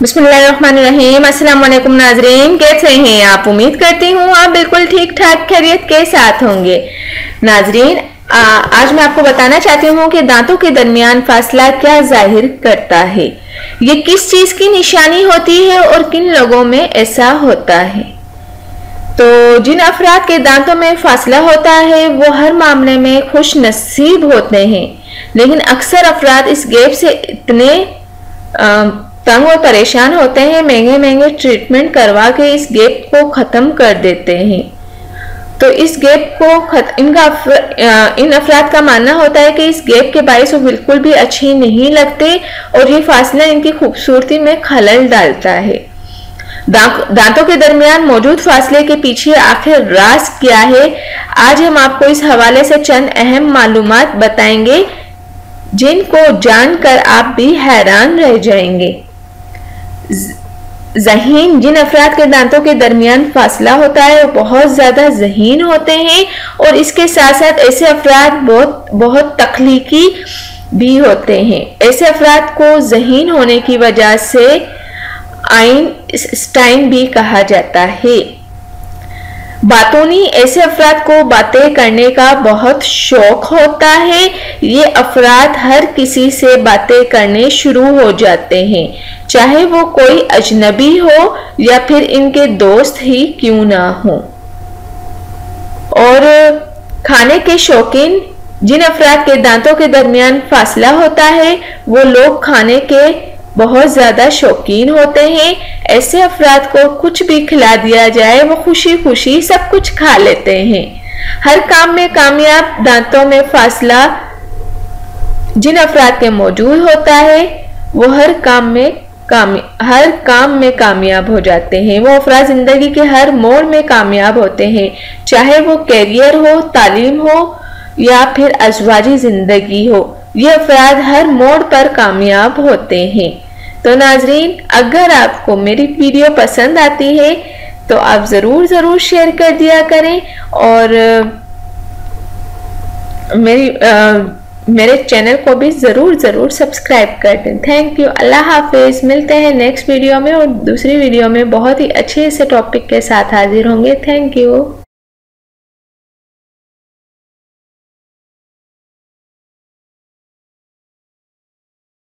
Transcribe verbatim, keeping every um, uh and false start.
बिस्मिल्लाहिर्रहमानिर्रहीम। अस्सलाम वालेकुम नाजरीन, कैसे हैं आप? उम्मीद करती हूँ आप बिल्कुल ठीक ठाक खैरियत के साथ होंगे। नाजरीन आ, आज मैं आपको बताना चाहती हूँ कि दांतों के दरमियान फासला क्या जाहिर करता है, ये किस चीज की निशानी होती है और किन लोगों में ऐसा होता है। तो जिन अफराद के दांतों में फासला होता है वो हर मामले में खुश नसीब होते हैं, लेकिन अक्सर अफराद इस गैप से इतने आ, तंग और परेशान होते हैं, महंगे महंगे ट्रीटमेंट करवा के इस गैप को ख़त्म कर देते हैं। तो इस गैप को खत, इनका इन अफराद का मानना होता है कि इस गैप के बायस वो बिल्कुल भी अच्छी नहीं लगते और ये फासला इनकी खूबसूरती में खलल डालता है। दांतों के दरमियान मौजूद फासले के पीछे आखिर राज क्या है, आज हम आपको इस हवाले से चंद अहम मालूमात बताएंगे जिनको जानकर आप भी हैरान रह जाएंगे। ज़हीन, जिन अफराद के दांतों के दरमियान फासला होता है वो बहुत ज़्यादा ज़हीन होते हैं और इसके साथ साथ ऐसे अफराद बहुत बहुत तख्लीकी भी होते हैं। ऐसे अफराद को ज़हीन होने की वजह से आइंस्टाइन भी कहा जाता है। बातूनी, ऐसे अफराद को बातें करने का बहुत शौक होता है। ये अफराद हर किसी से बातें करने शुरू हो जाते हैं, चाहे वो कोई अजनबी हो या फिर इनके दोस्त ही क्यों ना हो। और खाने के शौकीन, जिन अफराद के दांतों के दरमियान फासला होता है वो लोग खाने के बहुत ज़्यादा शौकीन होते हैं। ऐसे अफराद को कुछ भी खिला दिया जाए वो खुशी खुशी सब कुछ खा लेते हैं। हर काम में कामयाब, दांतों में फासला जिन अफराद के मौजूद होता है वो हर काम में काम हर काम में कामयाब हो जाते हैं। वो अफराद ज़िंदगी के हर मोड़ में कामयाब होते हैं, चाहे वो कैरियर हो, तालीम हो या फिर अज़वाजी ज़िंदगी हो। ये अफराद हर मोड़ पर कामयाब होते हैं। तो नाजरीन, अगर आपको मेरी वीडियो पसंद आती है तो आप ज़रूर ज़रूर शेयर कर दिया करें और मेरी आ, मेरे चैनल को भी ज़रूर ज़रूर सब्सक्राइब कर दें। थैंक यू, अल्लाह हाफिज़। मिलते हैं नेक्स्ट वीडियो में और दूसरी वीडियो में बहुत ही अच्छे से टॉपिक के साथ हाजिर होंगे। Thank you.